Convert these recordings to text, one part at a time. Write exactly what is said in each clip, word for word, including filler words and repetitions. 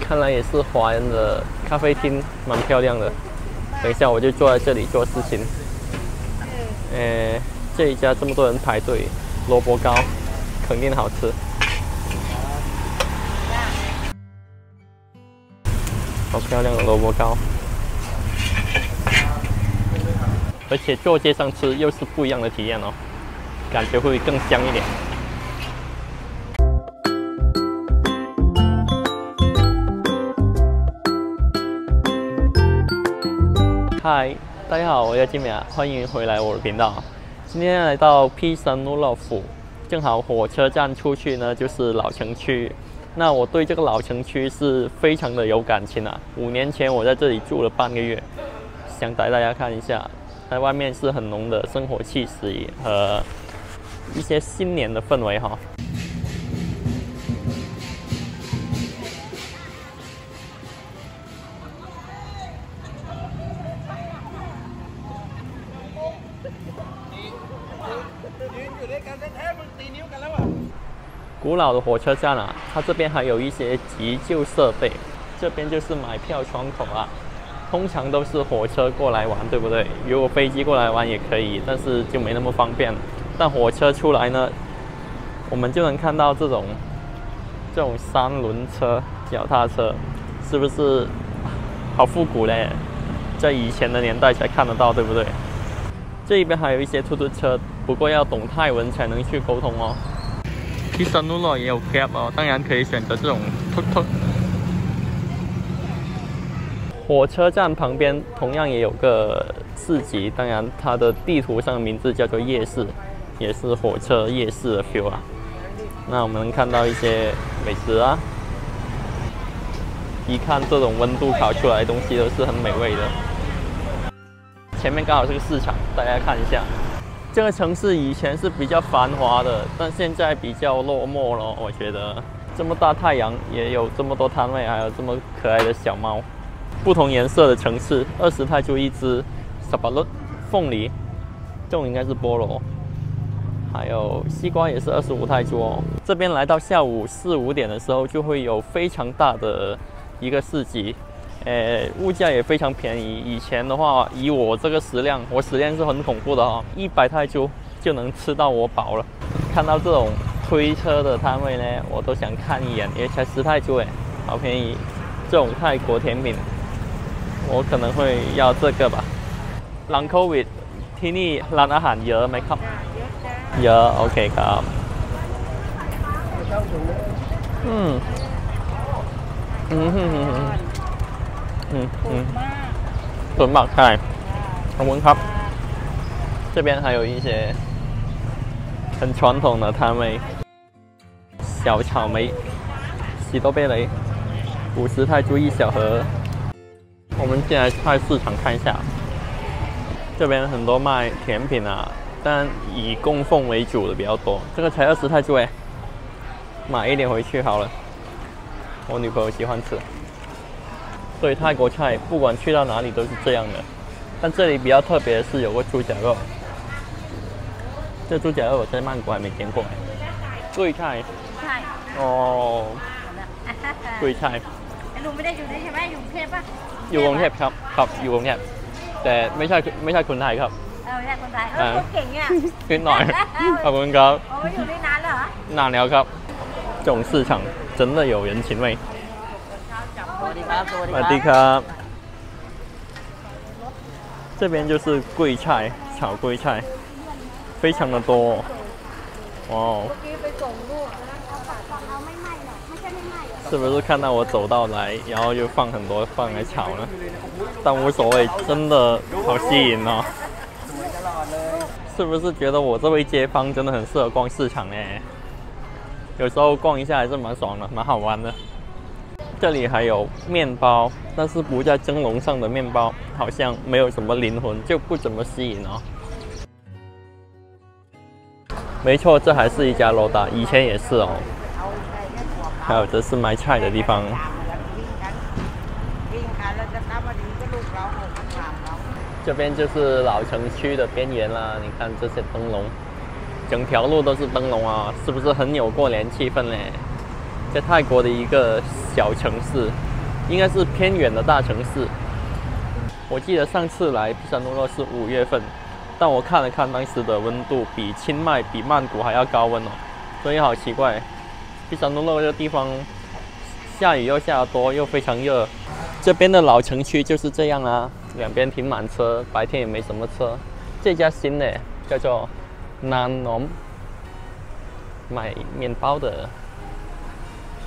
看来也是华人的咖啡厅，蛮漂亮的。等一下我就坐在这里做事情。呃，这一家这么多人排队，萝卜糕肯定好吃。好漂亮的萝卜糕，而且坐街上吃又是不一样的体验哦，感觉会更香一点。 嗨， Hi, 大家好，我叫金美啊，欢迎回来我的频道。今天来到披山路乐府，正好火车站出去呢就是老城区。那我对这个老城区是非常的有感情啊。五年前我在这里住了半个月，想带大家看一下，在外面是很浓的生活气息和一些新年的氛围哈。 古老的火车站啊，它这边还有一些急救设备。这边就是买票窗口啊，通常都是火车过来玩，对不对？如果飞机过来玩也可以，但是就没那么方便。但火车出来呢，我们就能看到这种这种三轮车、脚踏车，是不是好复古嘞？在以前的年代才看得到，对不对？这边还有一些出租车，不过要懂泰文才能去沟通哦。 披山路乐也有 Grab 哦，当然可以选择这种 tuk tuk。火车站旁边同样也有个市集，当然它的地图上的名字叫做夜市，也是火车夜市的 feel 啊。那我们能看到一些美食啊，一看这种温度烤出来的东西都是很美味的。前面刚好是个市场，大家看一下。 这个城市以前是比较繁华的，但现在比较落寞了。我觉得这么大太阳，也有这么多摊位，还有这么可爱的小猫。不同颜色的城市，二十泰铢一只。沙巴乐凤梨，这种应该是菠萝，还有西瓜也是二十五泰铢哦。这边来到下午四五点的时候，就会有非常大的一个市集，呃，物价也非常便宜。以前的话，以我这个食量，我食量是很恐怖的哦，一百泰铢就能吃到我饱了。看到这种推车的摊位呢，我都想看一眼，因为才十泰铢哎，好便宜。这种泰国甜品，我可能会要这个吧。หลัง โควิด ที่นี่ร้านอาหารเยอะไหมครับเยอะโอเคครับอืมอืม 嗯嗯，准备开，很温馨。这边还有一些很传统的摊位，小草莓、喜多贝雷，五十泰铢一小盒。我们进来菜市场看一下，这边很多卖甜品啊，但以供奉为主的比较多。这个才二十泰铢哎，买一点回去好了，我女朋友喜欢吃。 所以泰国菜不管去到哪里都是这样的，但这里比较特别的是有个猪脚肉，这猪脚肉我在曼谷还没见过。贵菜，哦，贵菜。หนูไม่ได้อยู่นี่ใช่ไหมอยู่กรุงเทพปะอยู่กรุงเทพครับครับอยู่กรุงเทพแต่ไม่ใช่ไม่ใช่คนไทยครับไม่ใช่คนไทยเขาเก่งเนี่ยนิดหน่อยขอบคุณครับโอ้อยู่นี่นานแล้วเหรอนานแล้วครับ这种市场真的有人情味。 马蒂卡，这边就是贵菜，炒贵菜，非常的多。哇哦！是不是看到我走到来，然后就放很多饭来炒呢？但无所谓，真的好吸引哦！是不是觉得我这位街坊真的很适合逛市场呢？有时候逛一下还是蛮爽的，蛮好玩的。 这里还有面包，但是不在蒸笼上的面包，好像没有什么灵魂，就不怎么吸引哦。没错，这还是一家罗达，以前也是哦。还有这是卖菜的地方。这边就是老城区的边缘啦，你看这些灯笼，整条路都是灯笼啊，是不是很有过年气氛嘞？ 这在泰国的一个小城市，应该是偏远的大城市。我记得上次来暹罗诺是五月份，但我看了看当时的温度，比清迈、比曼谷还要高温哦，所以好奇怪。暹罗诺这个地方下雨又下得多，又非常热。这边的老城区就是这样啊，两边停满车，白天也没什么车。这家新的叫做 南农，买面包的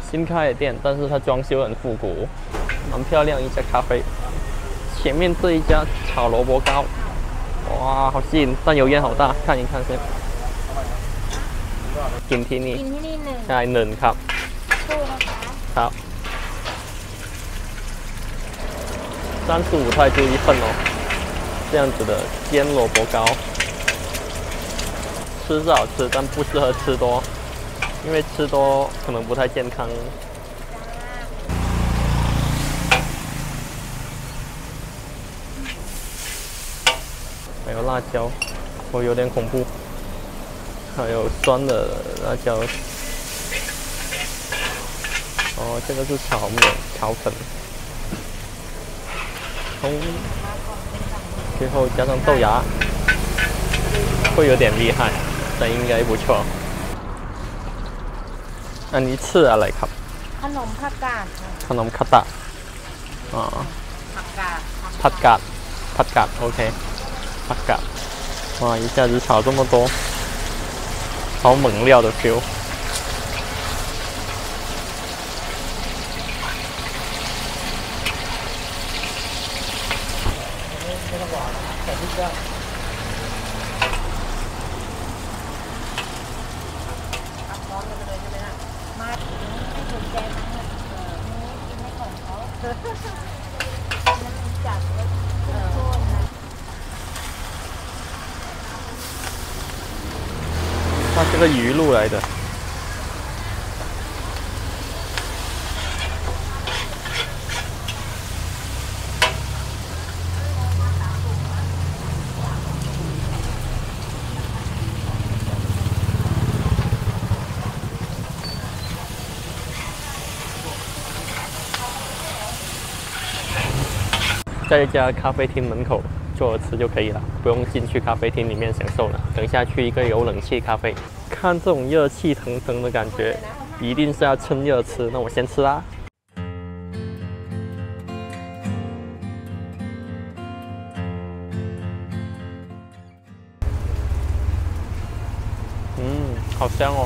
新开的店，但是它装修很复古，蛮漂亮一家咖啡。前面这一家炒萝卜糕，哇，好吸引，但油烟好大，看一看先。กินที่นี่ใช่หนึ่งครับครับ三十五泰铢一份哦，这样子的煎萝卜糕。 吃是好吃，但不适合吃多，因为吃多可能不太健康。还有辣椒，我有点恐怖。还有酸的辣椒。哦，这个是炒面、炒粉。葱，最后加上豆芽，会有点厉害。 แต่ยังไงผู้ชมอันนี้ชื่ออะไรครับขนมผักกาดขนมคาตะอ๋อผักกาดผักกาดผักกาดโอเคผักกาด哇一下子炒这么多好猛料的 feel 它这个鱼露来的，在一家咖啡厅门口。 坐着吃就可以了，不用进去咖啡厅里面享受了。等下去一个有冷气咖啡，看这种热气腾腾的感觉，一定是要趁热吃。那我先吃啦。嗯，好香哦！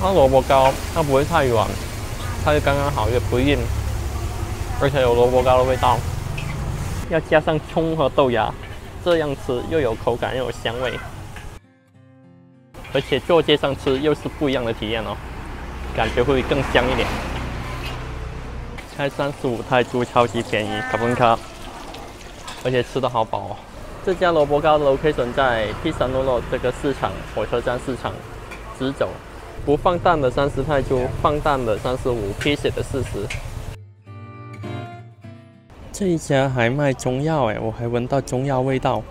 它萝卜糕，它不会太软，它就刚刚好，也不硬，而且有萝卜糕的味道。 要加上葱和豆芽，这样吃又有口感又有香味，而且坐街上吃又是不一样的体验哦，感觉会更香一点。才三十五泰铢，超级便宜，卡分卡，而且吃得好饱哦。这家萝卜糕的 location 在Pisanolo这个市场，火车站市场，直走，不放蛋的三十泰铢，放蛋的三十五，披萨的四十。 这一家还卖中药哎，我还闻到中药味道。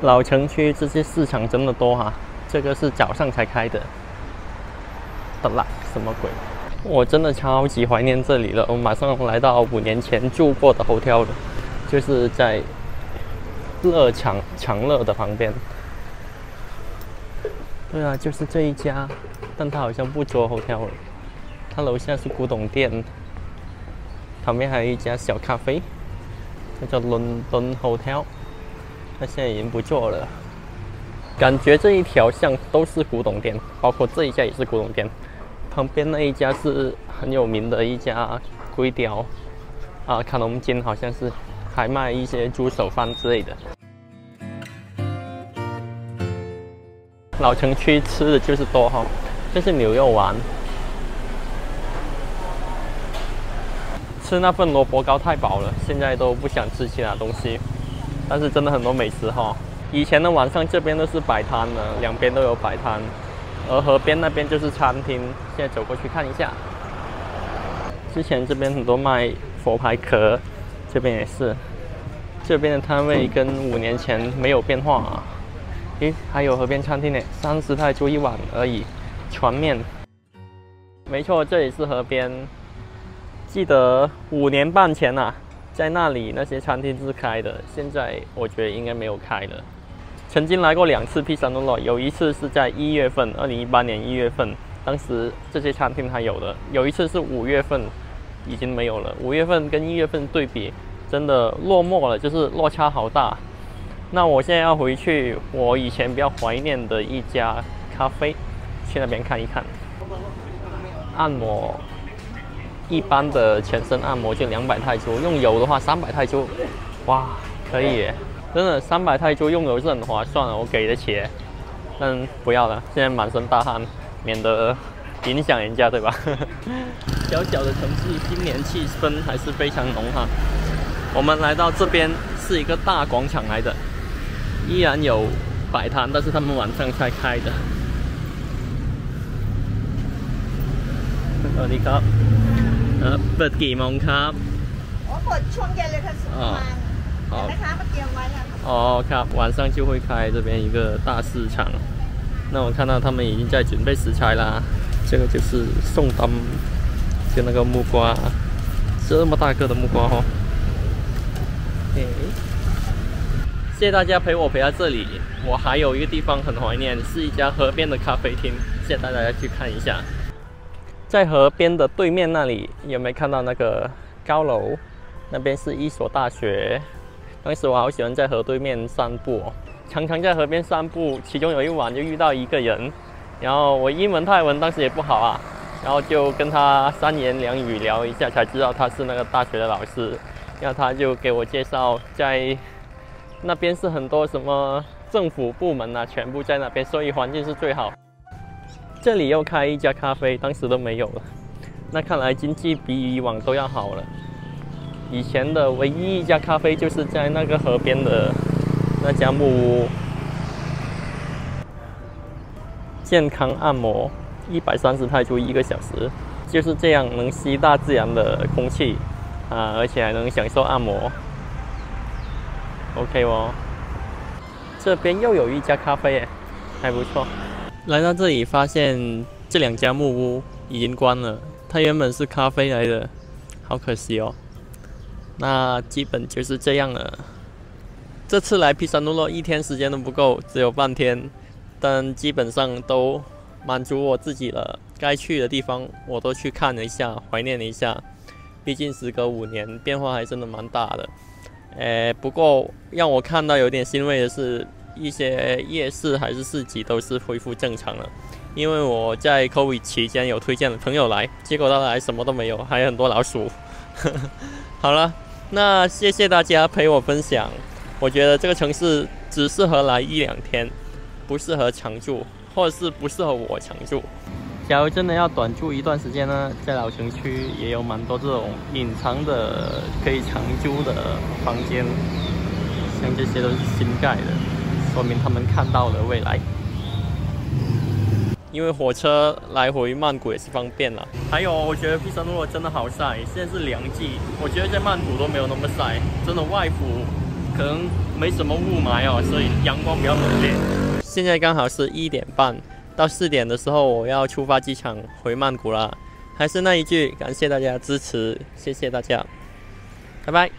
老城区这些市场真的多哈、啊，这个是早上才开的。的啦，什么鬼？我真的超级怀念这里了，我马上来到五年前住过的 hotel 了，就是在乐长长乐的旁边。对啊，就是这一家，但它好像不做 hotel 了。 它楼下是古董店，旁边还有一家小咖啡，它叫 London hotel， 它现在已经不做了。感觉这一条巷都是古董店，包括这一家也是古董店。旁边那一家是很有名的一家龟雕，啊，卡农金好像是，还卖一些猪手饭之类的。老城区吃的就是多哈，这是牛肉丸。 吃那份萝卜糕太饱了，现在都不想吃其他东西。但是真的很多美食哈。以前的晚上这边都是摆摊的，两边都有摆摊，而河边那边就是餐厅。现在走过去看一下。之前这边很多卖佛牌壳，这边也是。这边的摊位跟五年前没有变化啊，咦，还有河边餐厅呢，三十泰铢一碗而已，船面。没错，这里是河边。记得五年半前啊，在那里那些餐厅是开的，现在我觉得应该没有开了。曾经来过两次披萨诺洛，有一次是在一月份，二零一八年一月份，当时这些餐厅还有的；有一次是五月份，已经没有了。五月份跟一月份对比，真的落寞了，就是落差好大。 那我现在要回去，我以前比较怀念的一家咖啡，去那边看一看。按摩，一般的全身按摩就两百泰铢，用油的话三百泰铢，哇，可以耶，真的三百泰铢用油是很划算的，我给得起。嗯，不要了，现在满身大汗，免得影响人家，对吧？小小的城市，今年气氛还是非常浓哈。我们来到这边是一个大广场来的。 依然有摆摊，但是他们晚上才开的。你好，呃，เปิดกี่โมงครับอ๋อเปิดช่วงเย็นเลยค่ะสิบโมง好，นะคะเมื่อกี้วันละ哦，ครับ晚上就会开这边一个大市场。那我看到他们已经在准备食材啦，这个就是宋丹，就那个木瓜，这么大个的木瓜哦。诶。 谢谢大家陪我陪到这里，我还有一个地方很怀念，是一家河边的咖啡厅，谢谢大家去看一下。在河边的对面那里，有没有看到那个高楼？那边是一所大学。当时我好喜欢在河对面散步，常常在河边散步，其中有一晚就遇到一个人，然后我英文泰文当时也不好啊，然后就跟他三言两语聊一下，才知道他是那个大学的老师，然后他就给我介绍在。 那边是很多什么政府部门啊，全部在那边，所以环境是最好。这里又开一家咖啡，当时都没有了。那看来经济比以往都要好了。以前的唯一一家咖啡就是在那个河边的那家木屋。健康按摩，一百三十泰铢一个小时，就是这样能吸大自然的空气啊，而且还能享受按摩。 OK 哦，这边又有一家咖啡耶，还不错。来到这里发现这两家木屋已经关了，它原本是咖啡来的，好可惜哦。那基本就是这样了。这次来披萨诺洛一天时间都不够，只有半天，但基本上都满足我自己了。该去的地方我都去看了一下，怀念了一下。毕竟时隔五年，变化还真的蛮大的。 呃，不过让我看到有点欣慰的是，一些夜市还是市集都是恢复正常了。因为我在 COVID 期间有推荐的朋友来，结果他来什么都没有，还有很多老鼠。好了，那谢谢大家陪我分享。我觉得这个城市只适合来一两天，不适合常住，或者是不适合我常住。假如真的要短住一段时间呢，在老城区也有蛮多这种隐藏的可以长租的房间，像这些都是新盖的，说明他们看到了未来。因为火车来回曼谷也是方便了。还有，我觉得披萨诺洛真的好晒，现在是凉季，我觉得在曼谷都没有那么晒，真的外府可能没什么雾霾哦，所以阳光比较猛烈。现在刚好是一点半。 到四点的时候，我要出发机场回曼谷啦。还是那一句，感谢大家支持，谢谢大家，拜拜。